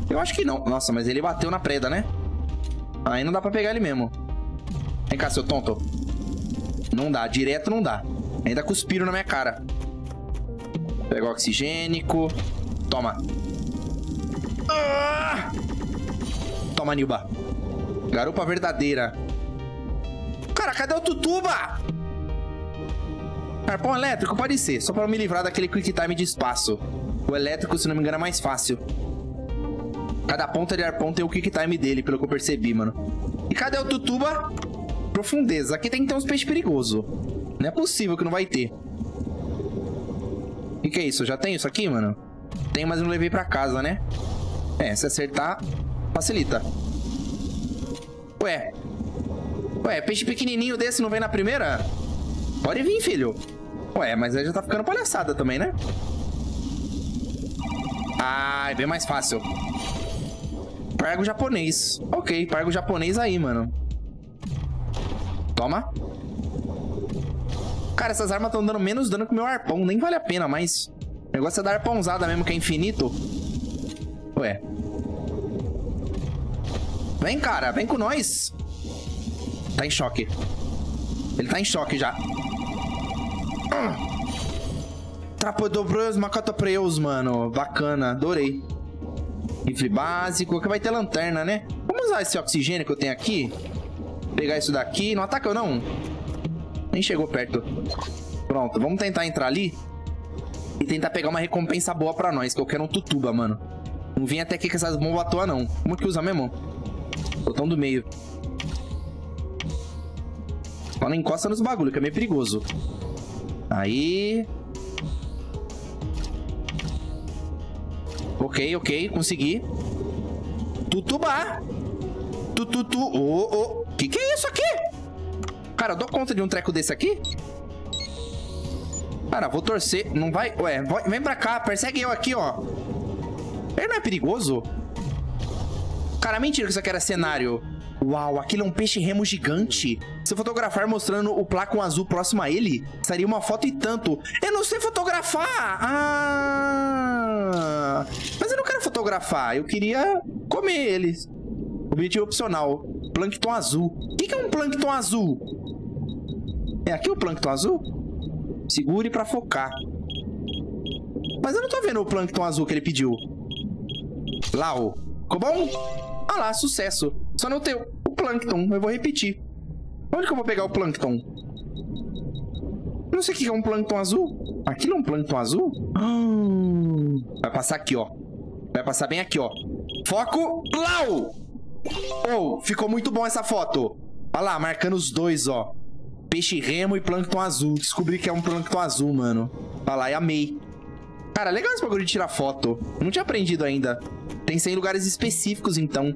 Eu acho que não. Nossa, mas ele bateu na preda, né? Aí não dá pra pegar ele mesmo. Vem cá, seu tonto. Não dá. Direto não dá. Ainda cuspiram na minha cara. Pega o oxigênico. Toma. Ah! Toma, Nilba. Garupa verdadeira. Cara, cadê o tutuba? Arpão elétrico, pode ser. Só pra eu me livrar daquele quick time de espaço. O elétrico, se não me engano, é mais fácil. Cada ponta de arpão tem o quick time dele, pelo que eu percebi, mano. E cadê o tutuba? Profundeza. Aqui tem que ter uns peixes perigosos. Não é possível que não vai ter. O que é isso? Já tem isso aqui, mano? Tem, mas não levei pra casa, né? É, se acertar, facilita. Ué. Ué, peixe pequenininho desse não vem na primeira? Pode vir, filho. Ué, mas aí já tá ficando palhaçada também, né? Ah, é bem mais fácil. Pargo japonês. Ok, pargo japonês aí, mano. Toma. Cara, essas armas estão dando menos dano que o meu arpão. Nem vale a pena, mas... O negócio é dar arpãozada mesmo, que é infinito. Ué. Vem, cara. Vem com nós. Tá em choque. Ele tá em choque já. Trapodobros, macatopreus, mano. Bacana, adorei. Rifle básico, que vai ter lanterna, né? Vamos usar esse oxigênio que eu tenho aqui. Pegar isso daqui. Não ataca eu, não. Nem chegou perto. Pronto, vamos tentar entrar ali. E tentar pegar uma recompensa boa pra nós, que eu quero um tutuba, mano. Não vim até aqui com essas bombas à toa, não. Como que usa mesmo? Botão do meio. Só não encosta nos bagulho, que é meio perigoso. Aí. Ok, ok, consegui. Tutubá! Tututu. Oh, oh. Que é isso aqui? Cara, eu dou conta de um treco desse aqui? Cara, vou torcer. Não vai. Ué, vem pra cá, persegue eu aqui, ó. Ele não é perigoso? Cara, mentira que isso aqui era cenário. Uau, aquilo é um peixe remo gigante. Se eu fotografar mostrando o placão azul próximo a ele, seria uma foto e tanto. Eu não sei fotografar! Ah! Mas eu não quero fotografar, eu queria comer eles. Objetivo opcional. Plâncton azul. O que é um plâncton azul? É aqui o plâncton azul? Segure pra focar. Mas eu não tô vendo o plâncton azul que ele pediu. Lá, ó. Ficou bom? Ah lá, sucesso. Só não tem o plâncton, eu vou repetir. Onde que eu vou pegar o plâncton? Não sei o que é um plâncton azul. Aquilo é um plâncton azul? Vai passar aqui, ó. Vai passar bem aqui, ó. Foco, Lau! Oh, ficou muito bom essa foto. Olha lá, marcando os dois, ó. Peixe remo e plâncton azul. Descobri que é um plâncton azul, mano. Olha lá, e amei. Cara, legal esse bagulho de tirar foto. Não tinha aprendido ainda. Tem que ser em lugares específicos, então.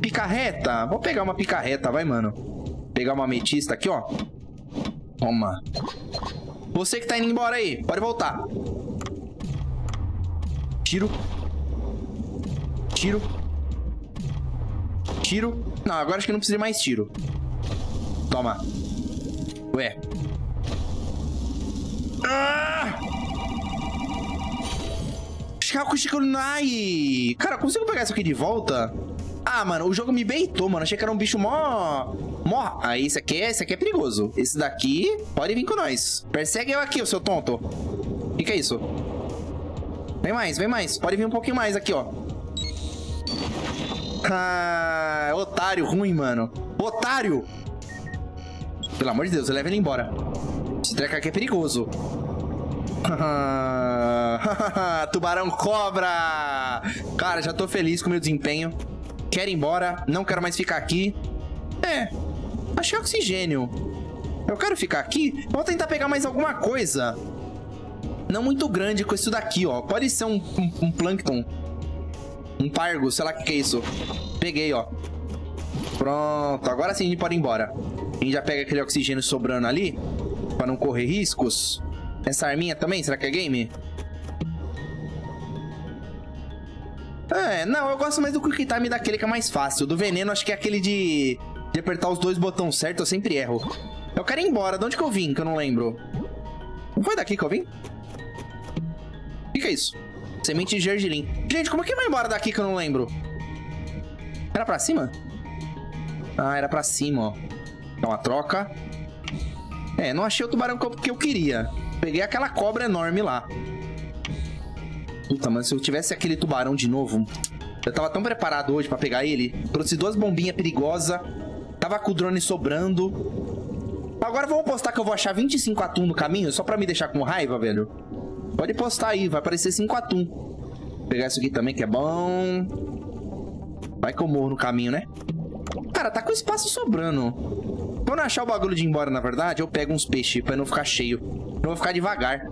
Picarreta. Vou pegar uma picarreta, vai, mano. Pegar uma ametista aqui, ó. Toma. Você que tá indo embora aí, pode voltar. Tiro. Tiro. Tiro. Não, agora acho que não precisa de mais tiro. Toma. Ué. Ah! Cara, eu consigo pegar isso aqui de volta? Ah, mano, o jogo me baitou, mano. Achei que era um bicho mó. Aí, esse aqui é perigoso. Esse daqui pode vir com nós. Persegue eu aqui, ô seu tonto. O que é isso? Vem mais, vem mais. Pode vir um pouquinho mais aqui, ó. Ah, otário ruim, mano. Otário! Pelo amor de Deus, leva ele embora. Esse treco aqui é perigoso. Tubarão cobra! Cara, já tô feliz com o meu desempenho. Quero ir embora, não quero mais ficar aqui. É, achei oxigênio. Eu quero ficar aqui. Vou tentar pegar mais alguma coisa. Não muito grande com isso daqui, ó. Pode ser um plâncton. Um pargo, sei lá o que é isso. Peguei, ó. Pronto, agora sim a gente pode ir embora. A gente já pega aquele oxigênio sobrando ali, pra não correr riscos. Essa arminha também, será que é game? É, não, eu gosto mais do Quick Time daquele que é mais fácil. Do veneno, acho que é aquele de apertar os dois botões certo, eu sempre erro. Eu quero ir embora, de onde que eu vim, que eu não lembro. Não foi daqui que eu vim? O que é isso? Semente de gergelim. Gente, como é que vai embora daqui que eu não lembro? Era pra cima? Ah, era pra cima, ó. Dá uma troca. É, não achei o tubarão que eu queria. Peguei aquela cobra enorme lá. Puta, mano, se eu tivesse aquele tubarão de novo... Eu tava tão preparado hoje pra pegar ele. Trouxe duas bombinhas perigosas. Tava com o drone sobrando. Agora vamos postar que eu vou achar 25 atum no caminho, só pra me deixar com raiva, velho. Pode postar aí, vai aparecer 5 atum. Vou pegar isso aqui também, que é bom. Vai que eu morro no caminho, né? Cara, tá com espaço sobrando. Quando eu achar o bagulho de ir embora, na verdade, eu pego uns peixes pra não ficar cheio. Eu vou ficar devagar.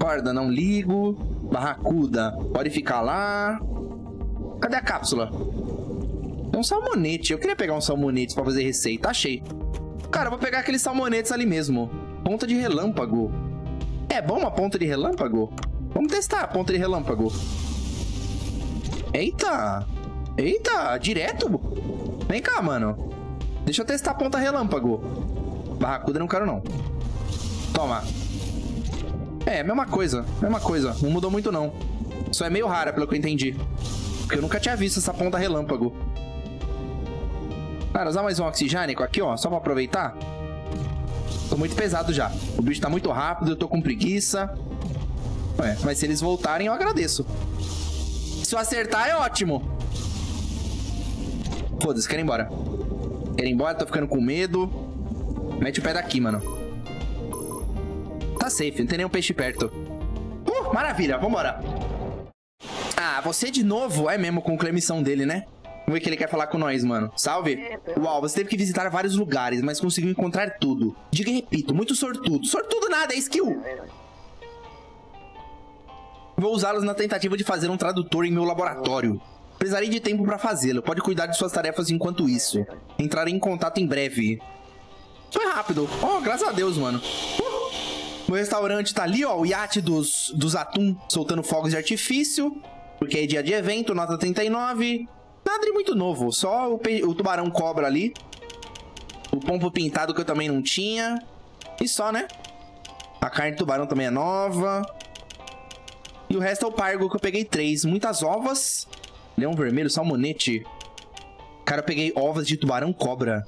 Corda, não ligo. Barracuda, pode ficar lá. Cadê a cápsula? É um salmonete. Eu queria pegar um salmonete pra fazer receita. Achei. Cara, eu vou pegar aqueles salmonetes ali mesmo. Ponta de relâmpago. É bom uma ponta de relâmpago? Vamos testar a ponta de relâmpago. Eita. Eita, direto? Vem cá, mano. Deixa eu testar a ponta relâmpago. Barracuda não quero, não. Toma. É, mesma coisa. Mesma coisa. Não mudou muito, não. Só é meio rara, pelo que eu entendi. Porque eu nunca tinha visto essa ponta relâmpago. Cara, usar mais um oxigênico aqui, ó. Só pra aproveitar. Tô muito pesado já. O bicho tá muito rápido, eu tô com preguiça. Ué, mas se eles voltarem, eu agradeço. Se eu acertar, é ótimo. Foda-se, quero ir embora. Quero ir embora, tô ficando com medo. Mete o pé daqui, mano. Tá safe, não tem nenhum peixe perto. Maravilha, vambora. Ah, você de novo? É mesmo, com a missão dele, né? Vamos ver o que ele quer falar com nós, mano. Salve. Uau, você teve que visitar vários lugares, mas conseguiu encontrar tudo. Diga e repito, muito sortudo. Sortudo nada, é skill. Vou usá-los na tentativa de fazer um tradutor em meu laboratório. Precisarei de tempo pra fazê-lo. Pode cuidar de suas tarefas enquanto isso. Entrarei em contato em breve. Foi rápido. Oh, graças a Deus, mano. Meu restaurante tá ali, ó. O iate dos atum soltando fogos de artifício. Porque é dia de evento, nota 39. Nada de muito novo. Só o tubarão cobra ali. O pombo pintado que eu também não tinha. E só, né? A carne do tubarão também é nova. E o resto é o pargo que eu peguei 3. Muitas ovas. Leão vermelho, salmonete. Cara, eu peguei ovas de tubarão cobra.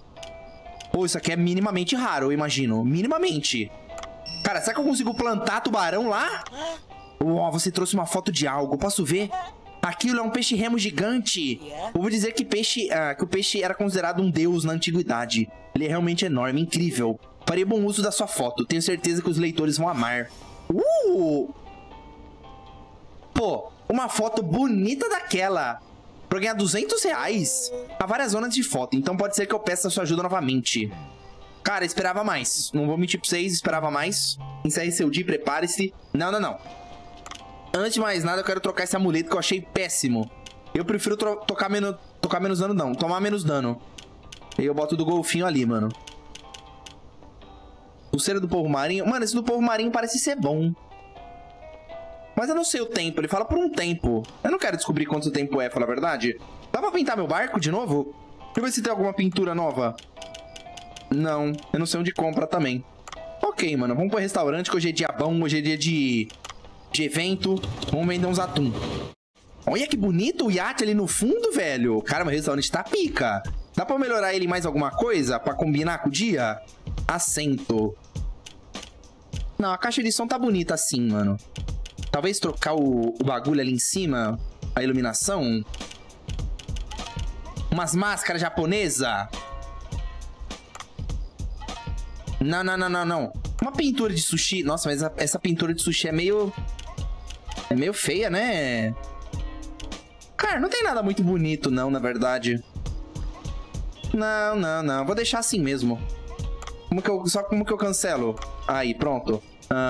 Pô, isso aqui é minimamente raro, eu imagino. Minimamente. Cara, será que eu consigo plantar tubarão lá? Ó, você trouxe uma foto de algo. Posso ver? Aquilo é um peixe remo gigante. Eu vou dizer que o peixe era considerado um deus na antiguidade. Ele é realmente enorme, incrível. Farei bom uso da sua foto. Tenho certeza que os leitores vão amar. Pô, uma foto bonita daquela. Pra ganhar 200 reais. Há várias zonas de foto, então pode ser que eu peça sua ajuda novamente. Cara, esperava mais. Não vou mentir pra vocês, esperava mais. Encerre seu dia e prepare-se. Não, não, não. Antes de mais nada, eu quero trocar esse amuleto que eu achei péssimo. Eu prefiro tocar menos dano, não. Tomar menos dano. E eu boto do golfinho ali, mano. Pulseira do povo marinho. Mano, esse do povo marinho parece ser bom. Mas eu não sei o tempo, ele fala por um tempo. Eu não quero descobrir quanto tempo é, falar a verdade. Dá pra pintar meu barco de novo? Deixa eu ver se tem alguma pintura nova. Não, eu não sei onde compra também. Ok, mano, vamos pro restaurante que hoje é dia bom, hoje é dia de evento. Vamos vender uns atum. Olha que bonito o iate ali no fundo, velho. Cara, meu restaurante tá pica. Dá pra melhorar ele em mais alguma coisa? Pra combinar com o dia? Assento. Não, a caixa de som tá bonita assim, mano. Talvez trocar o bagulho ali em cima. A iluminação. Umas máscaras japonesa. Não, não, não, não, não. Uma pintura de sushi. Nossa, mas essa pintura de sushi é meio... é meio feia, né? Cara, não tem nada muito bonito, não, na verdade. Não, não, não. Vou deixar assim mesmo. Como que eu cancelo? Aí, pronto.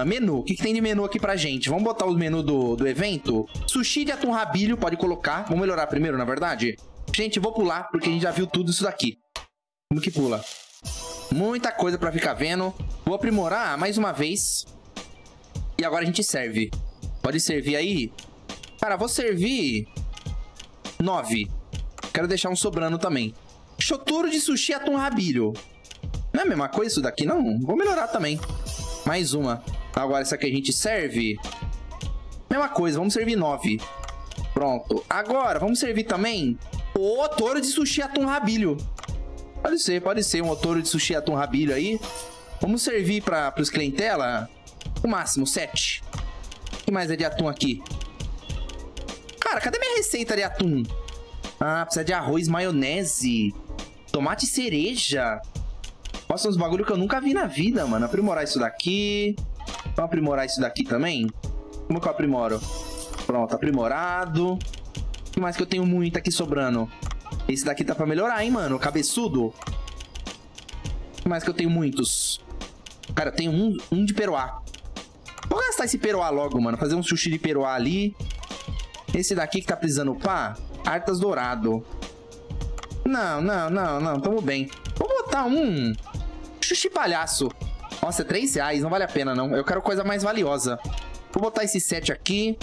Menu. O que, que tem de menu aqui pra gente? Vamos botar o menu do evento? Sushi de atum rabilho, pode colocar. Vamos melhorar primeiro, na verdade? Gente, eu vou pular, porque a gente já viu tudo isso daqui. Como que pula? Muita coisa pra ficar vendo. Vou aprimorar mais uma vez. E agora a gente serve. Pode servir aí? Cara, vou servir... 9. Quero deixar um sobrando também. Choturo de sushi atum rabilho. Não é a mesma coisa isso daqui, não? Vou melhorar também. Mais uma. Agora essa aqui a gente serve. Mesma coisa, vamos servir 9. Pronto. Agora, vamos servir também o otoro de sushi atum rabilho. Pode ser um otoro de sushi atum rabilho aí. Vamos servir para os clientela o máximo, 7. O que mais é de atum aqui? Cara, cadê minha receita de atum? Ah, precisa de arroz, maionese, tomate cereja. Nossa, uns bagulho que eu nunca vi na vida, mano. Aprimorar isso daqui. Vamos aprimorar isso daqui também? Como que eu aprimoro? Pronto, aprimorado. O que mais que eu tenho muito aqui sobrando? Esse daqui tá pra melhorar, hein, mano? Cabeçudo. O que mais que eu tenho muitos? Cara, eu tenho um de peruá. Vou gastar esse peruá logo, mano. Fazer um sushi de peruá ali. Esse daqui que tá precisando pá. Artas dourado. Não, não, não, não. Tamo bem. Vou botar um... sushi palhaço. Nossa, é R$3. Não vale a pena, não. Eu quero coisa mais valiosa. Vou botar esse 7 aqui.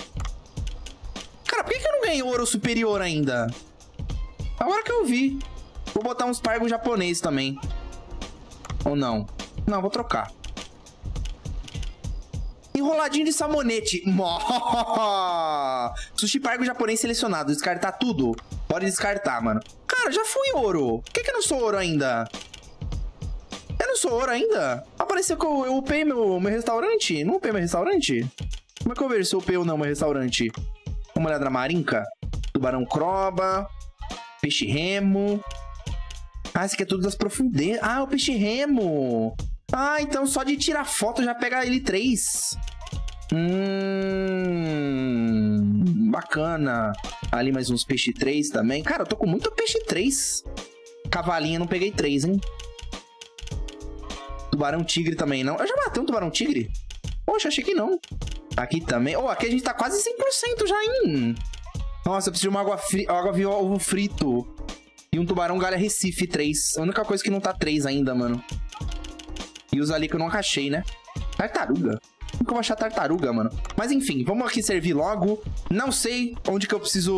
Cara, por que eu não ganhei ouro superior ainda? Agora que eu vi. Vou botar uns pargos japonês também. Ou não? Não, vou trocar. Enroladinho de salmonete. Sushi pargo japonês selecionado. Descartar tudo? Pode descartar, mano. Cara, já fui ouro. Por que que eu não sou ouro ainda? Eu não sou ouro ainda? Apareceu que eu upei meu restaurante? Não upei meu restaurante? Como é que eu vejo se eu upei ou não meu restaurante? Vamos olhar na marinca. Tubarão croba. Peixe remo. Ah, isso aqui é tudo das profundezas. Ah, o peixe remo. Ah, então só de tirar foto já pega ele 3. Bacana. Ali mais uns peixe 3 também. Cara, eu tô com muito peixe 3. Cavalinha, não peguei 3, hein? Tubarão tigre também, não. Eu já matei um tubarão tigre? Poxa, achei que não. Aqui também. Oh, aqui a gente tá quase 100% já, hein? Nossa, eu preciso de uma água viva, ovo frito. E um tubarão galha Recife 3. A única coisa que não tá 3 ainda, mano. E os ali que eu nunca achei, né? Tartaruga. Como que eu vou achar tartaruga, mano? Mas enfim, vamos aqui servir logo. Não sei onde que eu preciso...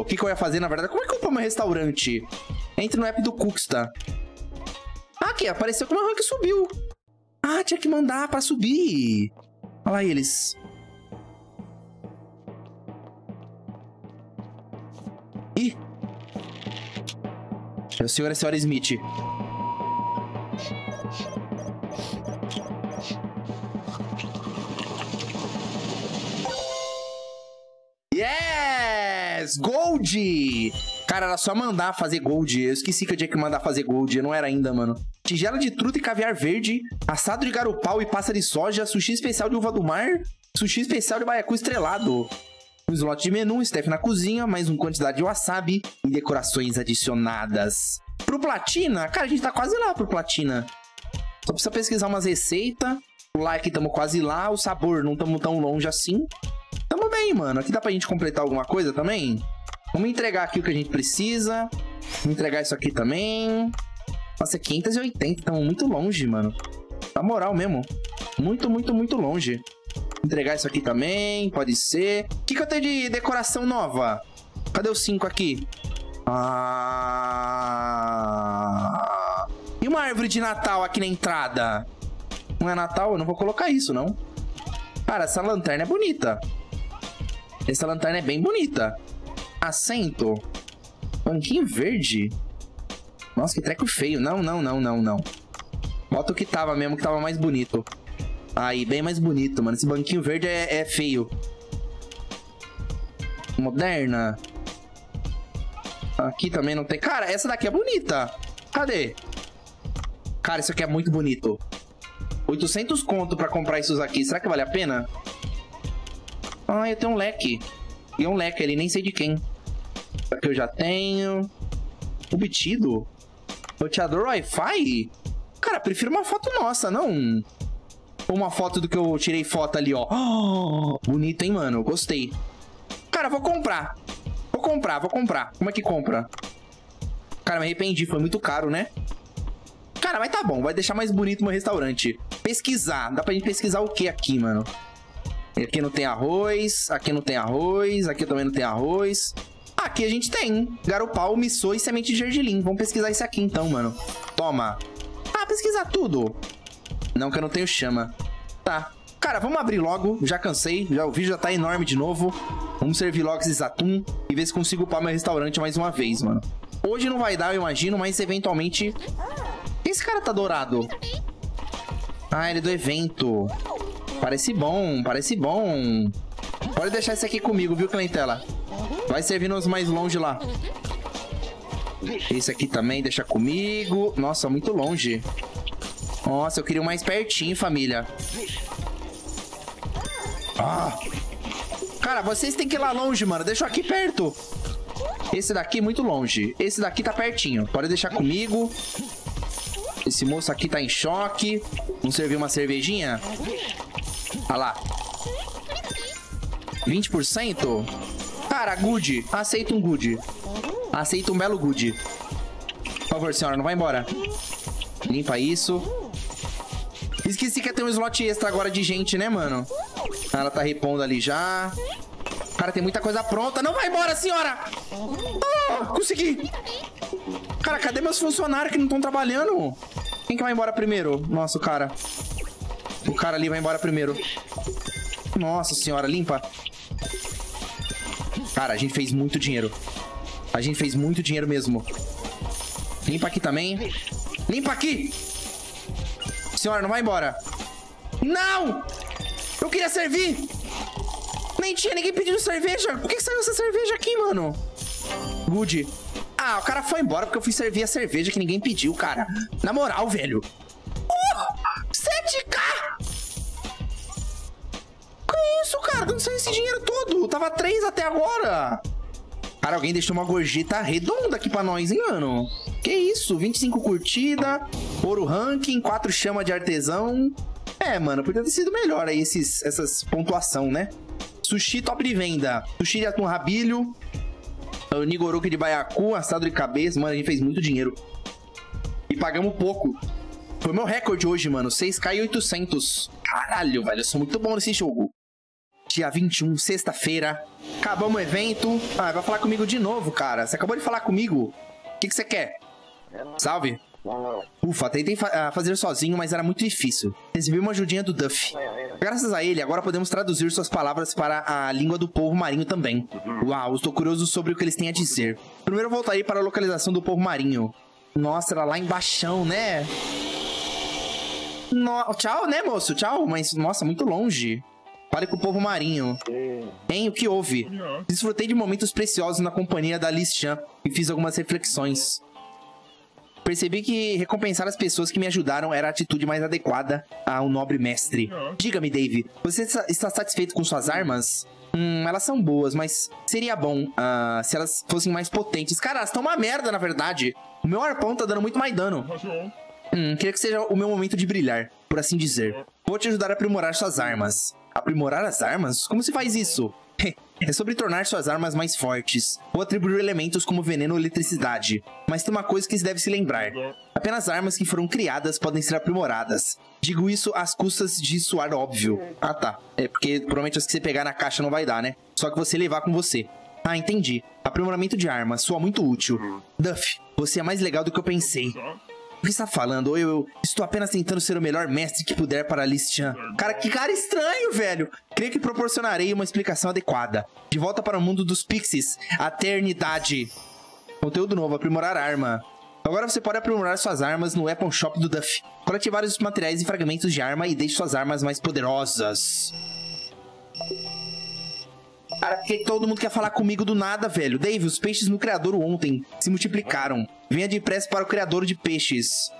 o que que eu ia fazer, na verdade. Como é que eu ponho meu restaurante? Entre no app do Cooksta. Ah, aqui. Apareceu que o meu rank subiu. Ah, tinha que mandar pra subir. Olha lá eles. Ih. É o senhor e a senhora Smith. Yes! Gold! Cara, era só mandar fazer gold. Eu esqueci que eu tinha que mandar fazer gold. Eu não era ainda, mano. Tigela de truta e caviar verde. Assado de garupau e passa de soja. Sushi especial de uva do mar. Sushi especial de baiacu estrelado. Um slot de menu. Staff na cozinha. Mais uma quantidade de wasabi. E decorações adicionadas. Pro platina? Cara, a gente tá quase lá pro platina. Só precisa pesquisar umas receitas. O like tamo quase lá. O sabor não tamo tão longe assim. Tamo bem, mano. Aqui dá pra gente completar alguma coisa também? Vamos entregar aqui o que a gente precisa. Vamos entregar isso aqui também. Nossa, é 580. Tamo muito longe, mano. Na moral mesmo. Muito, muito, muito longe. Entregar isso aqui também. Pode ser. O que que eu tenho de decoração nova? Cadê os 5 aqui? Ah... e uma árvore de Natal aqui na entrada? Não é Natal? Eu não vou colocar isso, não. Cara, essa lanterna é bonita. Essa lanterna é bem bonita. Assento. Banquinho verde. Nossa, que treco feio. Não, não, não, não, não. Bota o que tava mesmo, que tava mais bonito. Aí, bem mais bonito, mano. Esse banquinho verde é feio. Moderna. Aqui também não tem. Cara, essa daqui é bonita. Cadê? Cara, isso aqui é muito bonito. 800 conto pra comprar isso aqui. Será que vale a pena? Ah, eu tenho um leque. E um leque ali, nem sei de quem. Isso aqui eu já tenho. Obtido. Roteador Wi-Fi? Cara, prefiro uma foto nossa, não? Uma foto do que eu tirei foto ali, ó. Oh, bonito, hein, mano? Gostei. Cara, vou comprar. Vou comprar, vou comprar. Como é que compra? Cara, me arrependi. Foi muito caro, né? Cara, mas tá bom. Vai deixar mais bonito o meu restaurante. Pesquisar. Dá pra gente pesquisar o que aqui, mano? Aqui não tem arroz. Aqui não tem arroz. Aqui também não tem arroz. Aqui a gente tem garopau, missô e semente de gergelim. Vamos pesquisar isso aqui, então, mano. Toma. Ah, pesquisar tudo. Não, que eu não tenho chama. Tá. Cara, vamos abrir logo. Já cansei. Já, o vídeo já tá enorme de novo. Vamos servir logo esses atum e ver se consigo upar meu restaurante mais uma vez, mano. Hoje não vai dar, eu imagino, mas eventualmente... Esse cara tá dourado. Ah, ele é do evento. Parece bom, parece bom. Pode deixar esse aqui comigo, viu, clientela? Vai servir nos mais longe lá. Esse aqui também, deixa comigo. Nossa, muito longe. Nossa, eu queria um mais pertinho, família. Ah. Cara, vocês têm que ir lá longe, mano. Deixa eu aqui perto. Esse daqui é muito longe. Esse daqui tá pertinho. Pode deixar comigo. Esse moço aqui tá em choque. Vamos servir uma cervejinha? Olha lá. 20%? Cara, good. Aceita um good. Aceita um belo good. Por favor, senhora, não vai embora. Limpa isso. Esqueci que ia ter um slot extra agora de gente, né, mano? Ela tá repondo ali já. Cara, tem muita coisa pronta. Não vai embora, senhora! Ah, consegui! Cara, cadê meus funcionários que não estão trabalhando? Quem que vai embora primeiro? Nossa, o cara. O cara ali vai embora primeiro. Nossa senhora, limpa. Cara, a gente fez muito dinheiro. A gente fez muito dinheiro mesmo. Limpa aqui também. Limpa aqui! Senhora, não vai embora. Não! Eu queria servir! Nem tinha ninguém pedindo cerveja. Por que saiu essa cerveja aqui, mano? Good. Ah, o cara foi embora porque eu fui servir a cerveja que ninguém pediu, cara. Na moral, velho. 7K! Que isso, cara? Não saiu esse dinheiro todo. Tava 3 até agora. Cara, alguém deixou uma gorjeta redonda aqui pra nós, hein, mano? Que isso? 25 curtidas, ouro ranking, 4 chamas de artesão. É, mano, podia ter sido melhor aí essas pontuação, né? Sushi top de venda. Sushi de atum rabilho. Nigoroki de baiacu, assado de cabeça. Mano, a gente fez muito dinheiro. E pagamos pouco. Foi meu recorde hoje, mano. 6K e 800. Caralho, velho. Eu sou muito bom nesse jogo. Dia 21, sexta-feira. Acabamos o evento. Ah, vai falar comigo de novo, cara. Você acabou de falar comigo. O que você quer? Salve. Ufa, tentei fazer sozinho, mas era muito difícil. Recebi uma ajudinha do Duff. Graças a ele, agora podemos traduzir suas palavras para a língua do povo marinho também. Uau, estou curioso sobre o que eles têm a dizer. Primeiro voltarei para a localização do povo marinho. Nossa, era lá embaixão, né? No... Tchau, né, moço? Tchau, mas nossa, muito longe. Fale com o povo marinho. Hein, o que houve? Desfrutei de momentos preciosos na companhia da Li Shang e fiz algumas reflexões. Percebi que recompensar as pessoas que me ajudaram era a atitude mais adequada a um nobre mestre. Diga-me, Dave, você está satisfeito com suas armas? Elas são boas, mas seria bom se elas fossem mais potentes. Cara, elas estão uma merda, na verdade. O meu arpão tá dando muito mais dano. Queria que seja o meu momento de brilhar, por assim dizer. Vou te ajudar a aprimorar suas armas. Aprimorar as armas? Como se faz isso? É sobre tornar suas armas mais fortes, ou atribuir elementos como veneno ou eletricidade. Mas tem uma coisa que se deve se lembrar. Apenas armas que foram criadas podem ser aprimoradas. Digo isso às custas de suar óbvio. Ah, tá. É porque provavelmente as que você pegar na caixa não vai dar, né? Só que você levar com você. Ah, entendi. Aprimoramento de armas. Soa muito útil. Duff, você é mais legal do que eu pensei. que está falando? Eu estou apenas tentando ser o melhor mestre que puder para Li Shang. Cara, que cara estranho, velho. Creio que proporcionarei uma explicação adequada. De volta para o mundo dos pixies. Eternidade. Conteúdo novo, aprimorar arma. Agora você pode aprimorar suas armas no Weapon Shop do Duff. Colete vários materiais e fragmentos de arma e deixe suas armas mais poderosas. Cara, por que todo mundo quer falar comigo do nada, velho? Dave, os peixes no criador ontem se multiplicaram. Venha depressa para o criador de peixes.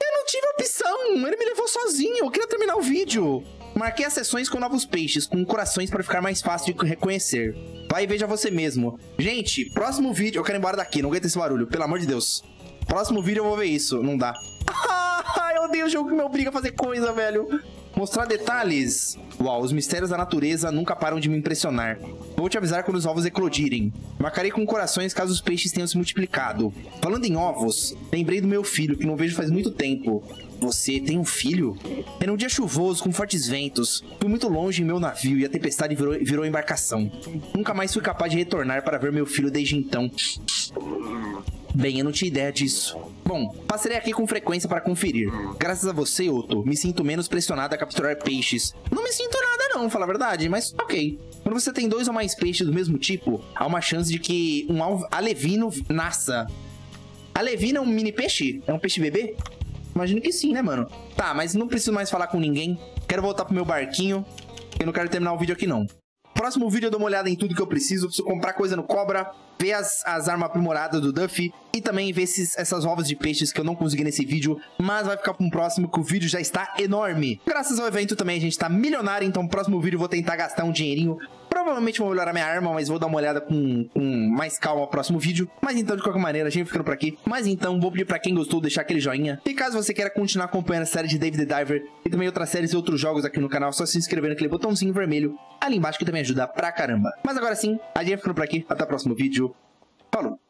Eu não tive opção, ele me levou sozinho, eu queria terminar o vídeo. Marquei as sessões com novos peixes, com corações para ficar mais fácil de reconhecer. Vai e veja você mesmo. Gente, próximo vídeo... Eu quero ir embora daqui, não aguento esse barulho, pelo amor de Deus. Próximo vídeo eu vou ver isso, não dá. Ah, eu odeio o jogo que me obriga a fazer coisa, velho. Mostrar detalhes. Uau, os mistérios da natureza nunca param de me impressionar. Vou te avisar quando os ovos eclodirem. Marcarei com corações caso os peixes tenham se multiplicado. Falando em ovos, lembrei do meu filho, que não vejo faz muito tempo. Você tem um filho? Era um dia chuvoso, com fortes ventos. Fui muito longe em meu navio e a tempestade virou embarcação. Nunca mais fui capaz de retornar para ver meu filho desde então. Bem, eu não tinha ideia disso. Bom, passarei aqui com frequência para conferir. Graças a você, Otto, me sinto menos pressionado a capturar peixes. Não me sinto nada não, falar a verdade, mas ok. Quando você tem 2 ou mais peixes do mesmo tipo, há uma chance de que um alevino nasça. Alevino é um mini peixe? É um peixe bebê? Imagino que sim, né, mano? Tá, mas não preciso mais falar com ninguém. Quero voltar pro meu barquinho. Eu não quero terminar o vídeo aqui, não. Próximo vídeo eu dou uma olhada em tudo que eu preciso. Eu preciso comprar coisa no Cobra, ver as armas aprimoradas do Duff e também ver essas ovos de peixes que eu não consegui nesse vídeo, mas vai ficar para um próximo que o vídeo já está enorme. Graças ao evento também a gente tá milionário, então no próximo vídeo eu vou tentar gastar um dinheirinho. Provavelmente vou melhorar minha arma, mas vou dar uma olhada com mais calma no próximo vídeo. Mas então, de qualquer maneira, a gente vai ficando por aqui. Mas então, vou pedir pra quem gostou deixar aquele joinha. E caso você queira continuar acompanhando a série de Dave the Diver e também outras séries e outros jogos aqui no canal, é só se inscrever naquele botãozinho vermelho ali embaixo que também ajuda pra caramba. Mas agora sim, a gente vai ficando por aqui. Até o próximo vídeo. Falou!